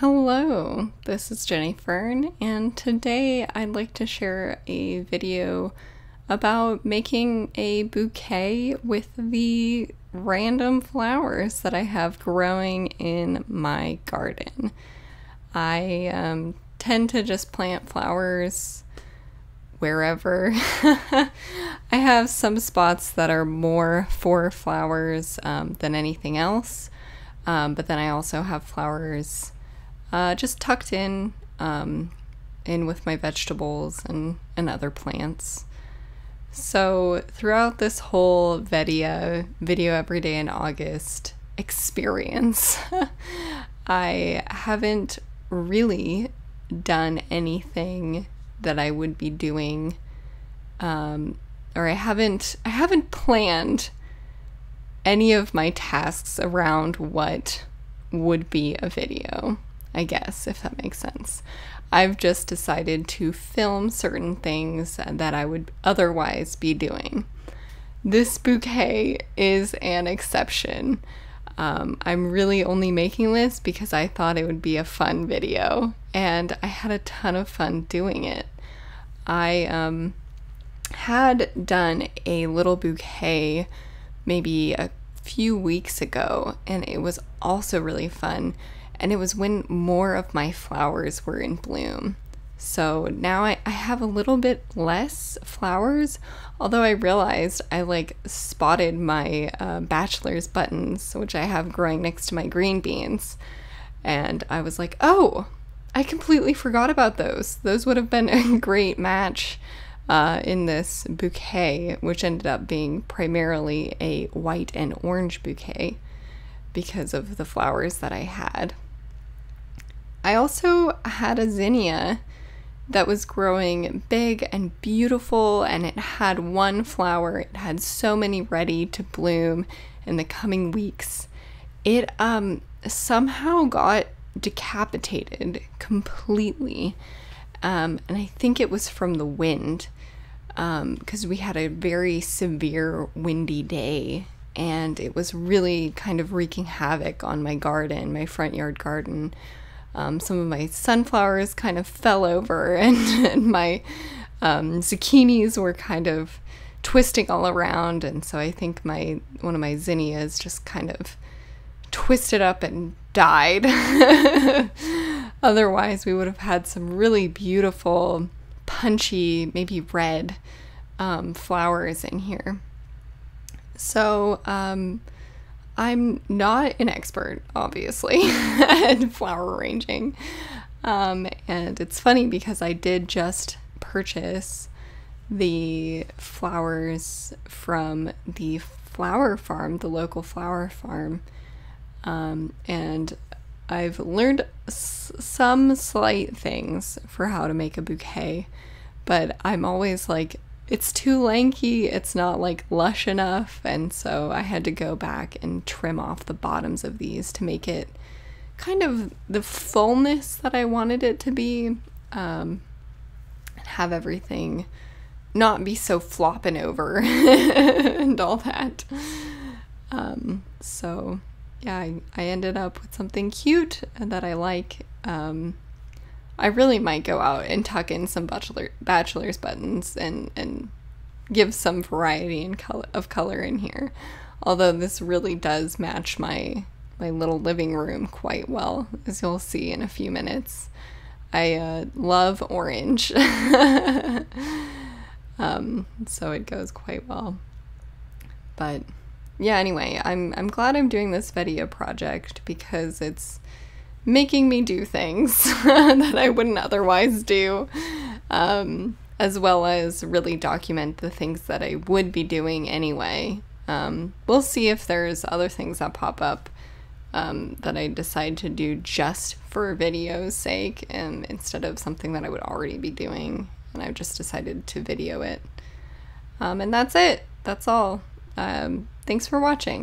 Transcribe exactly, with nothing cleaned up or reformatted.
Hello, this is Jenny Fern, and today I'd like to share a video about making a bouquet with the random flowers that I have growing in my garden. I um, tend to just plant flowers wherever. I have some spots that are more for flowers um, than anything else, um, but then I also have flowers Uh, just tucked in, um, in with my vegetables and, and other plants. So throughout this whole video, video every day in August experience, I haven't really done anything that I would be doing, um, or I haven't, I haven't planned any of my tasks around what would be a video, I guess, if that makes sense. I've just decided to film certain things that I would otherwise be doing. This bouquet is an exception. Um, I'm really only making this because I thought it would be a fun video, and I had a ton of fun doing it. I um, had done a little bouquet maybe a few weeks ago, and it was also really fun. And it was when more of my flowers were in bloom. So now I, I have a little bit less flowers, although I realized I like spotted my uh, bachelor's buttons, which I have growing next to my green beans. And I was like, oh, I completely forgot about those. Those would have been a great match uh, in this bouquet, which ended up being primarily a white and orange bouquet because of the flowers that I had. I also had a zinnia that was growing big and beautiful, and it had one flower. It had so many ready to bloom in the coming weeks. It um, somehow got decapitated completely, um, and I think it was from the wind, because um, we had a very severe windy day, and it was really kind of wreaking havoc on my garden, my front yard garden. Um, some of my sunflowers kind of fell over, and, and my um, zucchinis were kind of twisting all around, and so I think my one of my zinnias just kind of twisted up and died. Otherwise, we would have had some really beautiful, punchy, maybe red um, flowers in here. So, um, I'm not an expert, obviously, at flower arranging. Um, and it's funny because I did just purchase the flowers from the flower farm, the local flower farm. Um, and I've learned s some slight things for how to make a bouquet, but I'm always like, it's too lanky, it's not like lush enough, and so I had to go back and trim off the bottoms of these to make it kind of the fullness that I wanted it to be, um, and have everything not be so flopping over and all that. Um, so yeah, I, I ended up with something cute that I like. Um, I really might go out and tuck in some bachelor, bachelor's buttons and, and give some variety in color, of color in here. Although this really does match my, my little living room quite well, as you'll see in a few minutes. I uh, love orange, um, so it goes quite well. But yeah, anyway, I'm, I'm glad I'm doing this video project because it's making me do things that I wouldn't otherwise do, um, as well as really document the things that I would be doing anyway. Um, we'll see if there's other things that pop up um, that I decide to do just for video's sake, and instead of something that I would already be doing, and I've just decided to video it. Um, and that's it. That's all. Um, thanks for watching.